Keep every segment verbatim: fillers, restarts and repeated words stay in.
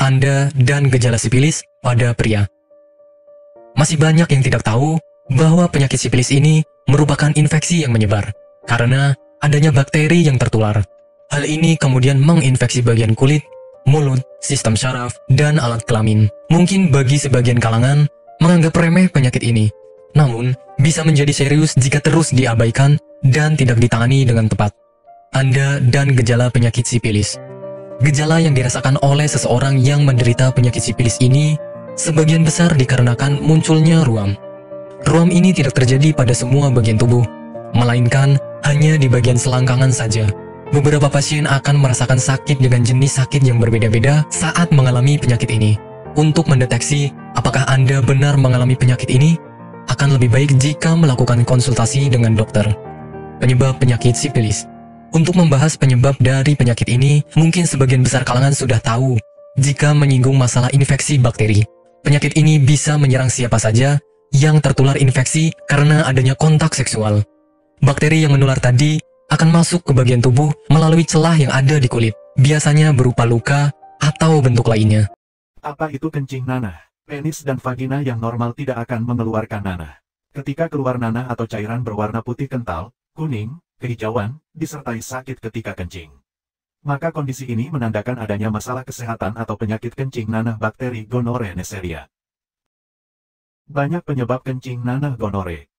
tanda dan gejala sifilis pada pria. Masih banyak yang tidak tahu bahwa penyakit sifilis ini merupakan infeksi yang menyebar karena adanya bakteri yang tertular. Hal ini kemudian menginfeksi bagian kulit, mulut, sistem syaraf, dan alat kelamin. Mungkin bagi sebagian kalangan menganggap remeh penyakit ini, namun bisa menjadi serius jika terus diabaikan dan tidak ditangani dengan tepat. Tanda dan gejala penyakit sifilis. Gejala yang dirasakan oleh seseorang yang menderita penyakit sifilis ini sebagian besar dikarenakan munculnya ruam. Ruam ini tidak terjadi pada semua bagian tubuh, melainkan hanya di bagian selangkangan saja. Beberapa pasien akan merasakan sakit dengan jenis sakit yang berbeda-beda saat mengalami penyakit ini. Untuk mendeteksi apakah Anda benar mengalami penyakit ini, akan lebih baik jika melakukan konsultasi dengan dokter. Penyebab penyakit sifilis. Untuk membahas penyebab dari penyakit ini, mungkin sebagian besar kalangan sudah tahu jika menyinggung masalah infeksi bakteri. Penyakit ini bisa menyerang siapa saja yang tertular infeksi karena adanya kontak seksual. Bakteri yang menular tadi akan masuk ke bagian tubuh melalui celah yang ada di kulit, biasanya berupa luka atau bentuk lainnya. Apa itu kencing nanah? Penis dan vagina yang normal tidak akan mengeluarkan nanah. Ketika keluar nanah atau cairan berwarna putih kental, kuning, kehijauan, disertai sakit ketika kencing. Maka kondisi ini menandakan adanya masalah kesehatan atau penyakit kencing nanah bakteri gonore neisseria. Banyak penyebab kencing nanah gonore.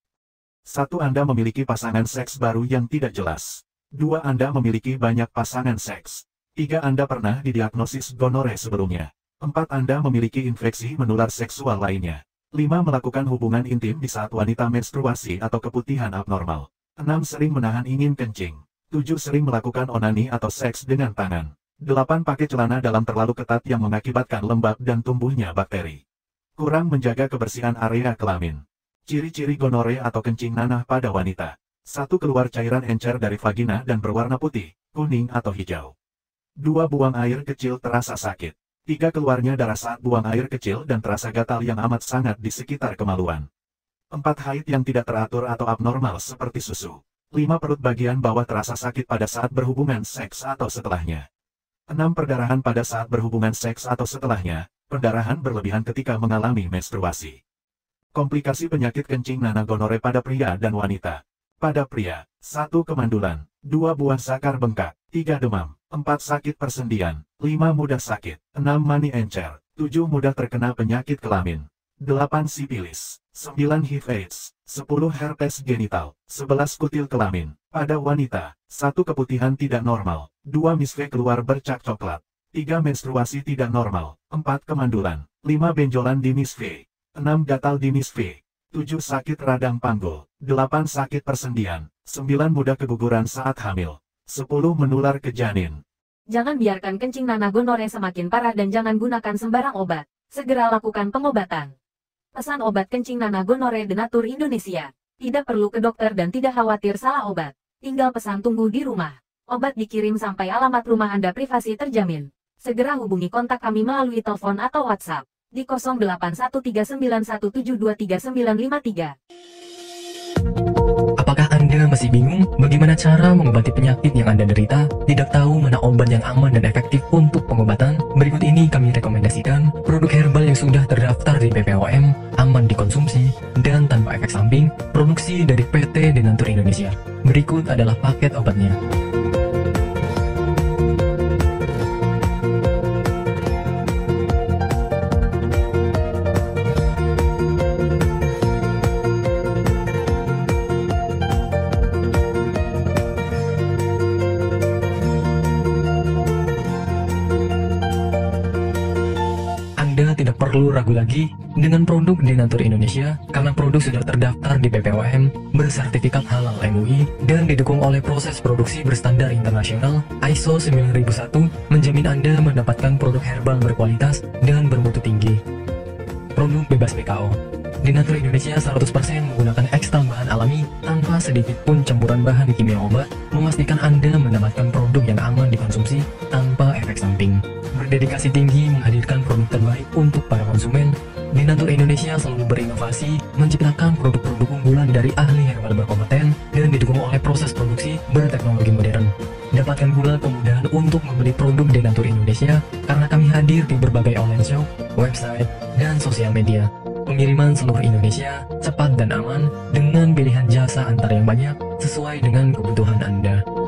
Satu, Anda memiliki pasangan seks baru yang tidak jelas. Dua, Anda memiliki banyak pasangan seks. Tiga, Anda pernah didiagnosis gonore sebelumnya. Empat, Anda memiliki infeksi menular seksual lainnya. Lima, melakukan hubungan intim di saat wanita menstruasi atau keputihan abnormal. Enam, sering menahan ingin kencing. Tujuh, sering melakukan onani atau seks dengan tangan. Delapan, pakai celana dalam terlalu ketat yang mengakibatkan lembab dan tumbuhnya bakteri. Kurang menjaga kebersihan area kelamin. Ciri-ciri gonore atau kencing nanah pada wanita. Satu, keluar cairan encer dari vagina dan berwarna putih, kuning atau hijau. Dua, buang air kecil terasa sakit. Tiga, keluarnya darah saat buang air kecil dan terasa gatal yang amat sangat di sekitar kemaluan. Empat, haid yang tidak teratur atau abnormal seperti susu. Lima, perut bagian bawah terasa sakit pada saat berhubungan seks atau setelahnya. Enam, perdarahan pada saat berhubungan seks atau setelahnya. Pendarahan berlebihan ketika mengalami menstruasi. Komplikasi penyakit kencing nanah gonore pada pria dan wanita. Pada pria, satu, kemandulan. Dua, buah sakar bengkak. Tiga, demam. Empat, sakit persendian. Lima, mudah sakit. Enam, mani encer. Tujuh, mudah terkena penyakit kelamin. Delapan, sifilis. Sembilan, H I V AIDS. Sepuluh, herpes genital. Sebelas, kutil kelamin. Pada wanita, satu, keputihan tidak normal. Dua, misve keluar bercak coklat. Tiga, menstruasi tidak normal. Empat, kemandulan. Lima, benjolan di misve. Enam, gatal di misve. Tujuh, sakit radang panggul. Delapan, sakit persendian. Sembilan, mudah keguguran saat hamil. Sepuluh, menular ke janin. Jangan biarkan kencing nanah gonore semakin parah dan jangan gunakan sembarang obat. Segera lakukan pengobatan. Pesan obat kencing nanah gonore De Nature Indonesia. Tidak perlu ke dokter dan tidak khawatir salah obat. Tinggal pesan tunggu di rumah. Obat dikirim sampai alamat rumah Anda, privasi terjamin. Segera hubungi kontak kami melalui telepon atau WhatsApp di nol delapan satu tiga sembilan satu tujuh dua tiga sembilan lima tiga. Apakah Anda masih bingung bagaimana cara mengobati penyakit yang Anda derita? Tidak tahu mana obat yang aman dan efektif untuk pengobatan? Berikut ini kami rekomendasikan produk herbal yang sudah terdaftar di B P O M, aman dikonsumsi, dan tanpa efek samping, produksi dari P T De Nature Indonesia. Berikut adalah paket obatnya. Tidak perlu ragu lagi dengan produk De Nature Indonesia karena produk sudah terdaftar di B P O M, bersertifikat halal M U I, dan didukung oleh proses produksi berstandar internasional I S O sembilan ribu satu, menjamin Anda mendapatkan produk herbal berkualitas dan bermutu tinggi. Produk bebas B K O. De Nature Indonesia seratus persen menggunakan ekstrak bahan alami tanpa sedikit pun campuran bahan kimia obat, memastikan Anda mendapatkan produk yang aman dikonsumsi tanpa efek samping. Berdedikasi tinggi menghadirkan produk terbaik untuk para konsumen, De Nature Indonesia selalu berinovasi, menciptakan produk-produk unggulan dari ahli herbal berkompeten, dan didukung oleh proses produksi berteknologi modern. Dapatkan pula kemudahan untuk membeli produk De Nature Indonesia karena kami hadir di berbagai online shop, website, dan sosial media. Pengiriman seluruh Indonesia cepat dan aman dengan pilihan jasa antar yang banyak sesuai dengan kebutuhan Anda.